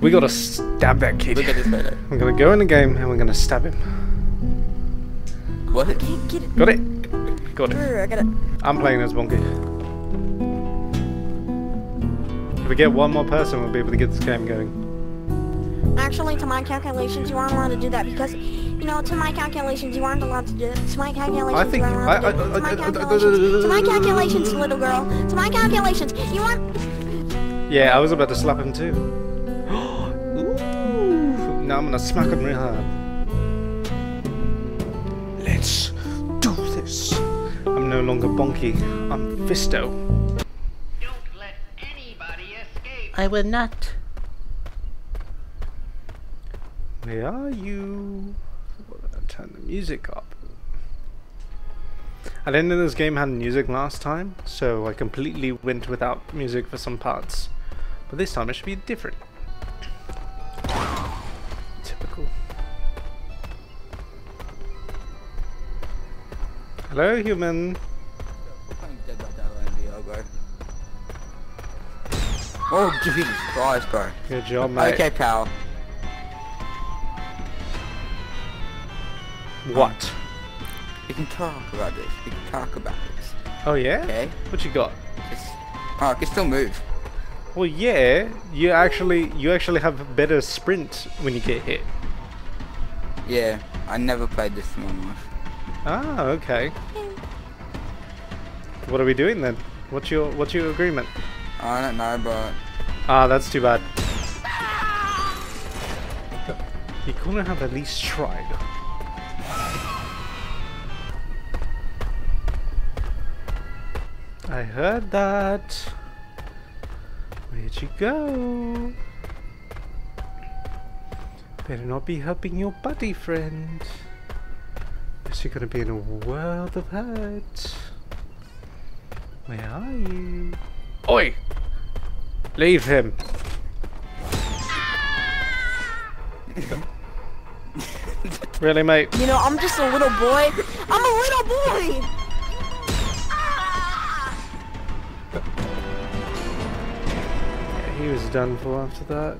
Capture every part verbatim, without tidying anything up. We gotta stab that kid. Look at this photo. I'm gonna go in the game and we're gonna stab him. What? I can't get it. Got it. Got it. Brr, I got it. I'm playing as Bonky. If we get one more person, we'll be able to get this game going. Actually, to my calculations, you aren't allowed to do that because, you know, to my calculations, you aren't allowed to do it. To my calculations, I think you aren't allowed to do it. To my calculations, little girl. To my calculations, you aren't. Yeah, I was about to slap him too. Ooh! Now I'm gonna smack him real hard. Let's do this. I'm no longer Bonky, I'm Fisto. Don't let anybody escape. I will not. Where are you? I'll turn the music up. I didn't know this game had music last time, so I completely went without music for some parts. But this time it should be different. Typical. Hello, human. Oh, Jesus Christ, bro. Good job, mate. Okay, pal. What? Um, we can talk about this. We can talk about this. Oh, yeah? Okay. What you got? It's, oh, I can still move. Well, yeah. You actually you actually have better sprint when you get hit. Yeah. I never played this in my life. Ah, okay. What are we doing then? What's your what's your agreement? I don't know, but ah, that's too bad. You couldn't have at least tried. I heard that. Where'd you go? Better not be helping your buddy friend. You're gonna be in a world of hurt. Where are you? Oi! Leave him. Really, mate? You know, I'm just a little boy. I'm a little boy. Yeah, he was done for after that.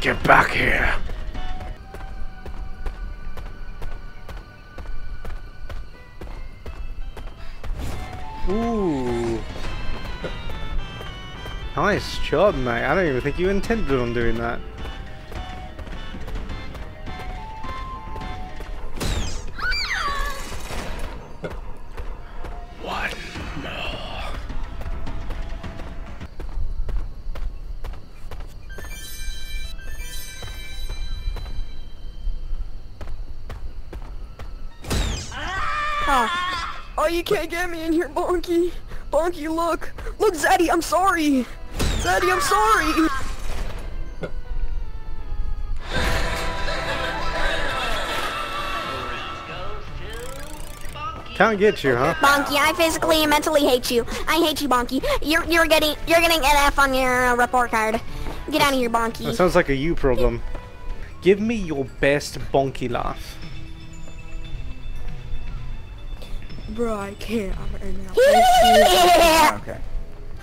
Get back here. Ooh. Nice job, mate. I don't even think you intended on doing that. One more. Ah. Oh, you can't get me in here, Bonky! Bonky, look! Look, Zaddy, I'm sorry! Zaddy, I'm sorry! Can't get you, huh? Bonky, I physically and mentally hate you. I hate you, Bonky. You're you're getting you're getting an F on your uh, report card. Get out of here, Bonky. That sounds like a you problem. Give me your best Bonky laugh. Bro, I can't. I'm right now. Yeah. Okay.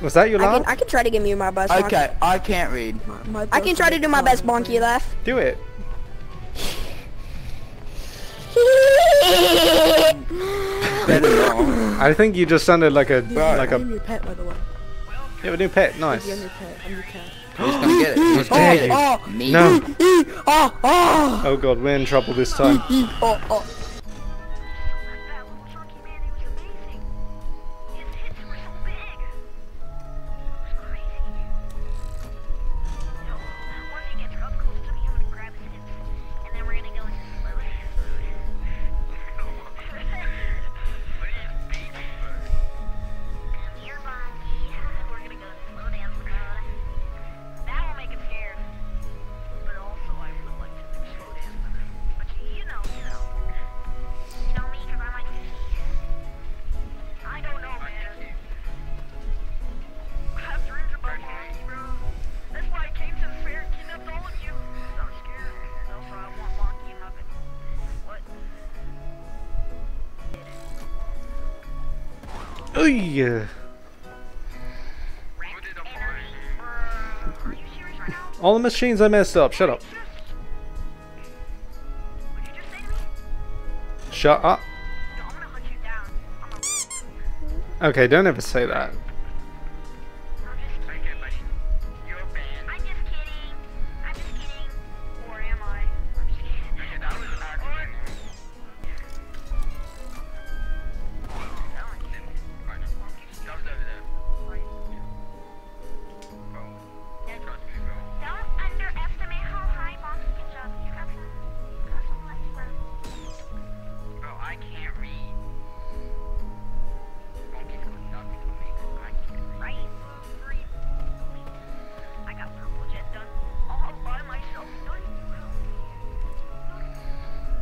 Was that your laugh? I can, I can try to give you my best. Okay, Bonky. I can't read. My, my I can try to do my best Bonky laugh. Do it. I think you just sounded like a Bro. like a. I'm your pet, by the way. You have a new pet. Nice. I'm your pet. I'm your cat. He's gonna get it. He's gonna get oh, oh, me. No. Oh, oh. oh God, we're in trouble this time. oh, oh. Oh yeah. All the machines I messed up. Shut up. Shut up. Okay, don't ever say that.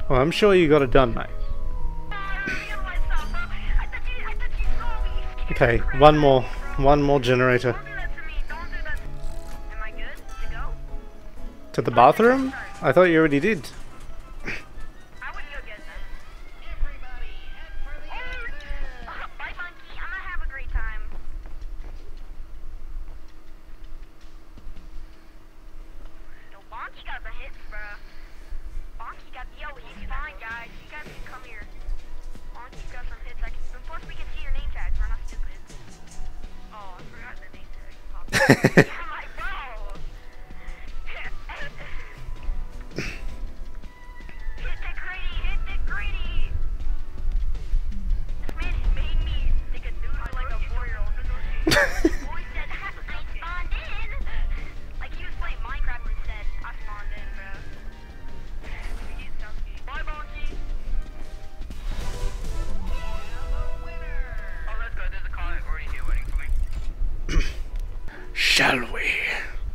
Well, I'm sure you got it done, mate. Okay, one more, one more generator. To the bathroom? I thought you already did.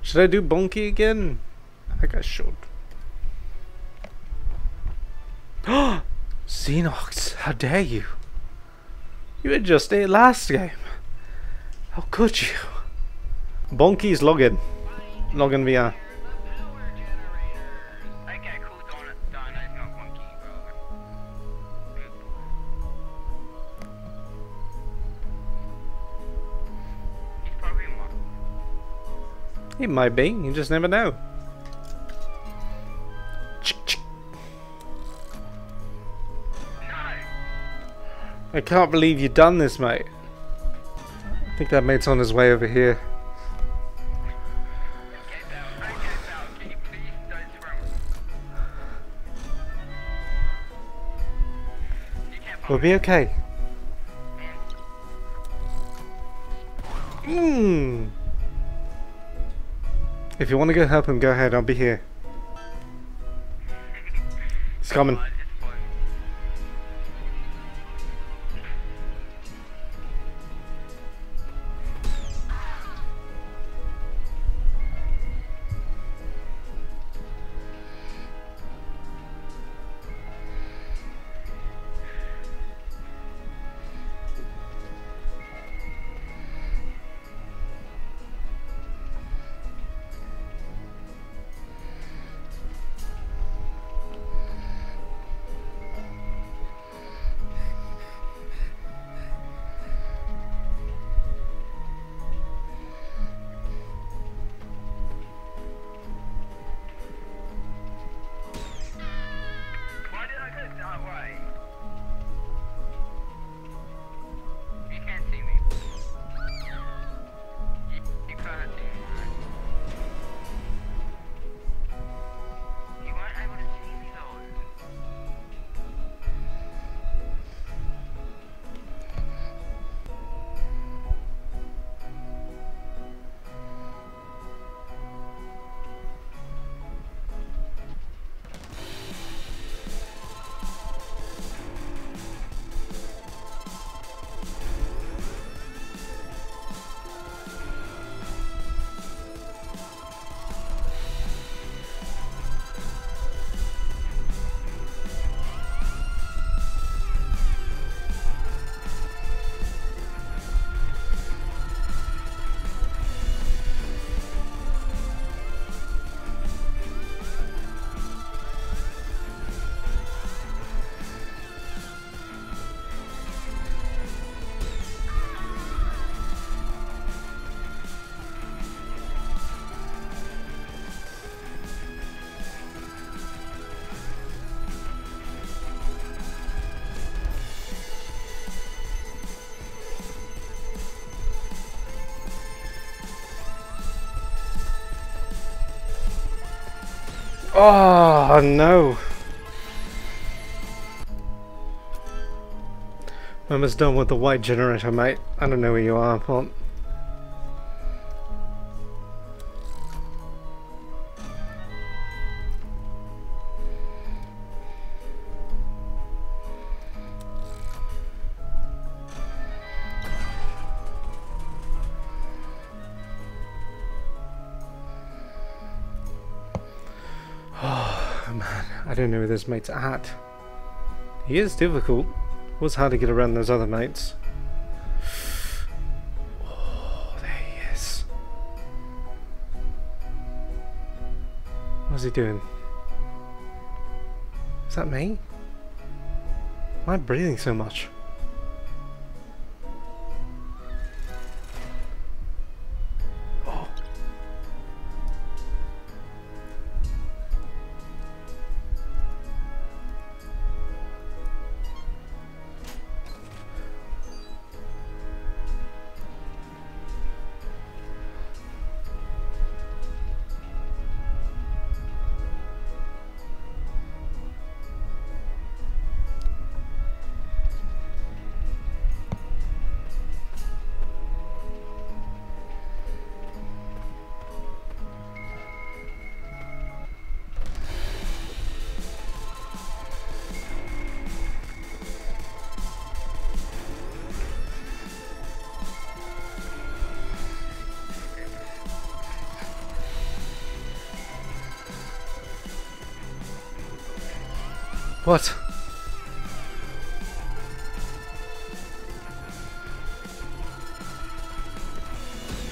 Should I do Bonky again? I think I should. Xenox, how dare you? You were just there last game. How could you? Bonky's login. Login V R. It might be, you just never know. I can't believe you done this, mate. I think that mate's on his way over here. We'll be okay. Mmm. If you want to go help him, go ahead, I'll be here. It's coming. Oh no! Mama's done with the white generator, mate. I don't know where you are, but I don't know where this mate's at. He is difficult. It was hard to get around those other mates. Oh, there he is. What's he doing? Is that me? Why am I breathing so much? What?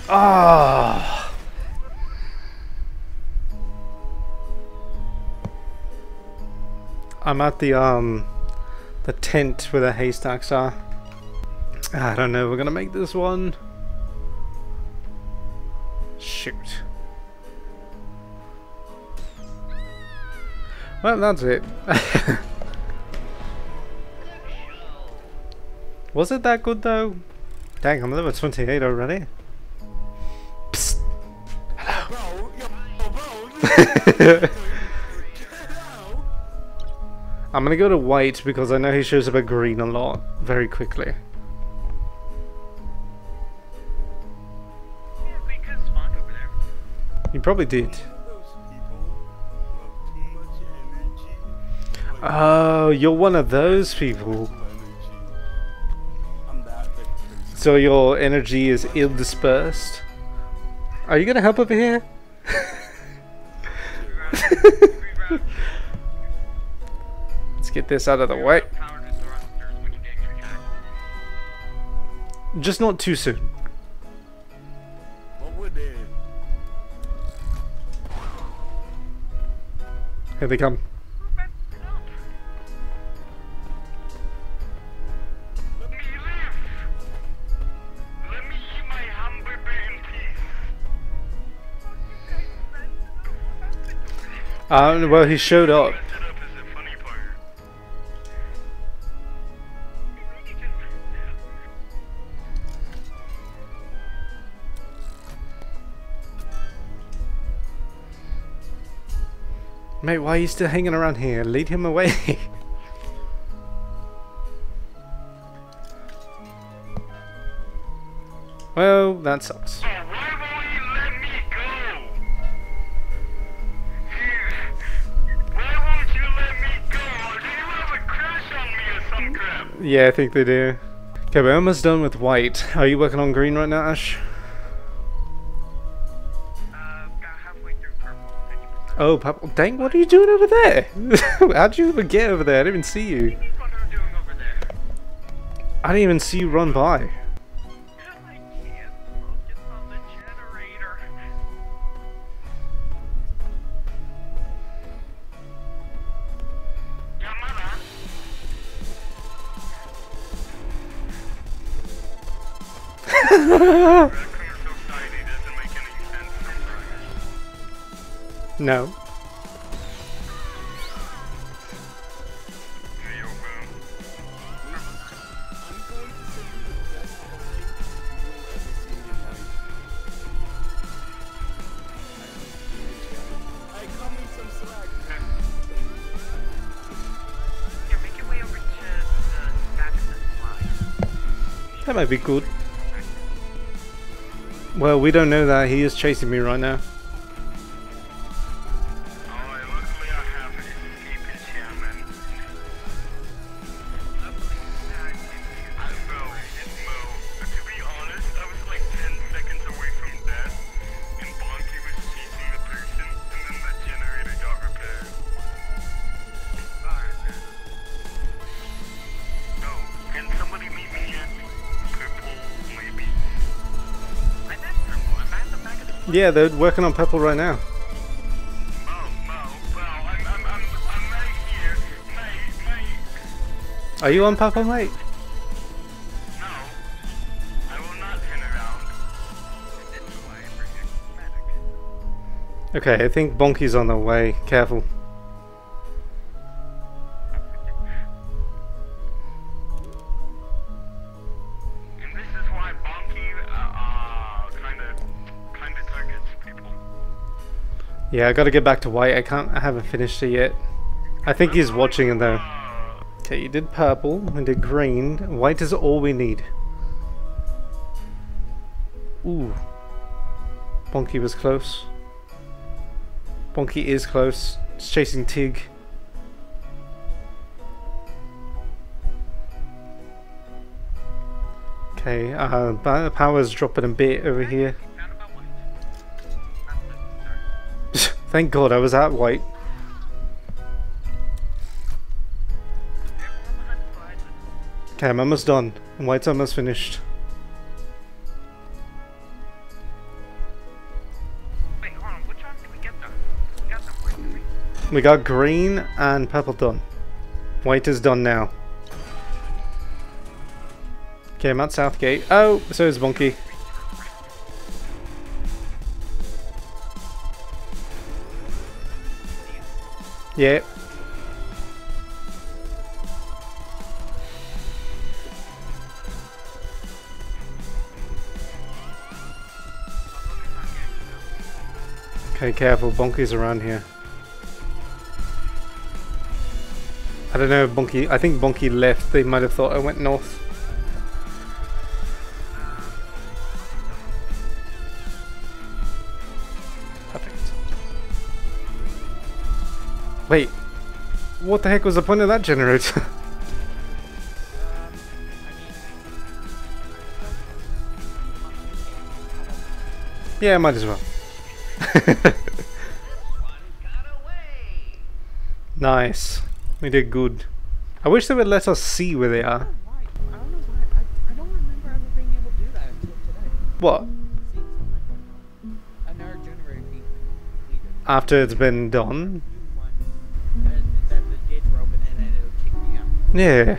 Ah! I'm at the um the tent where the haystacks are. I don't know if we're gonna make this one. Shoot. Well, that's it. Was it that good though? Dang, I'm level twenty-eight already. Psst. Hello. I'm gonna go to white because I know he shows up at green a lot very quickly. You probably did. Oh, you're one of those people. So your energy is ill dispersed. Are you gonna help over here? Let's get this out of the way. Just not too soon. Here they come. Um, well, he showed up. Mate, why are you still hanging around here? Lead him away. Well, that sucks. Yeah, I think they do. Okay, we're almost done with white. Are you working on green right now, Ash? Uh, about halfway through purple. Oh, purple. Dang, what are you doing over there? How'd you even get over there? I didn't even see you. What do you mean what are you doing over there? I didn't even see you run by. I can't focus on the generator. Yeah, mama. No. I come with some swag. That might be good. Well, we don't know that. He is chasing me right now. Yeah, they're working on purple right now. Are you on purple, mate? No. I will not turn around. Okay, I think Bonky's on the way. Careful. Yeah, I gotta get back to white. I can't. I haven't finished it yet. I think he's watching it though. Okay, you did purple, we did green. White is all we need. Ooh, Bonky was close. Bonky is close. It's chasing Tig. Okay, uh, power's dropping a bit over here. Thank God I was at white. Okay, I'm almost done. White's almost finished. Wait, hold on. Which one did we get done? We got them. We got green and purple done. White is done now. Okay, I'm at Southgate. Oh, so is Bonky. Yeah. Okay, careful. Bonky's around here. I don't know if Bonky... I think Bonky left. They might have thought I went north. Wait, what the heck was the point of that generator? Yeah, might as well. Nice. We did good. I wish they would let us see where they are. What? After it's been done? Yeah,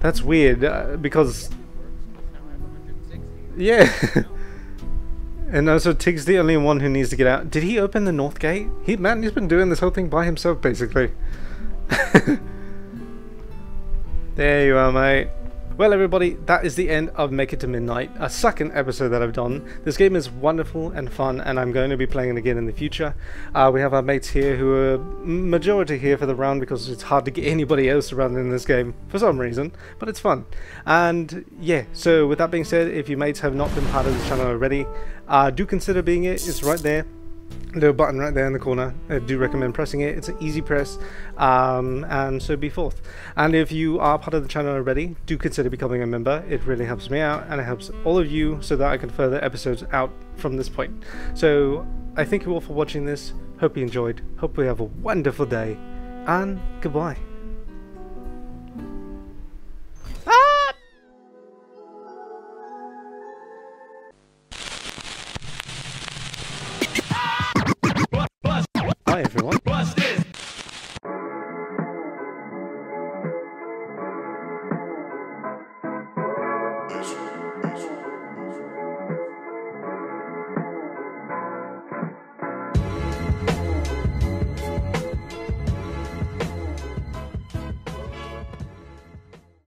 that's weird uh, because yeah, and also Tig's the only one who needs to get out. Did he open the north gate? He man, he's been doing this whole thing by himself basically. There you are, mate. Well, everybody, that is the end of Make It To Midnight, a second episode that I've done. This game is wonderful and fun, and I'm going to be playing it again in the future. Uh, we have our mates here who are majority here for the round because it's hard to get anybody else around in this game for some reason, but it's fun. And yeah, so with that being said, if you mates have not been part of this channel already, uh, do consider being it. It's right there. Little button right there in the corner. I do recommend pressing it. It's an easy press, um, and so be forth. And if you are part of the channel already, do consider becoming a member. It really helps me out, and it helps all of you so that I can further episodes out from this point. So I thank you all for watching this. Hope you enjoyed. Hope we have a wonderful day, and goodbye. Everyone. Plus this.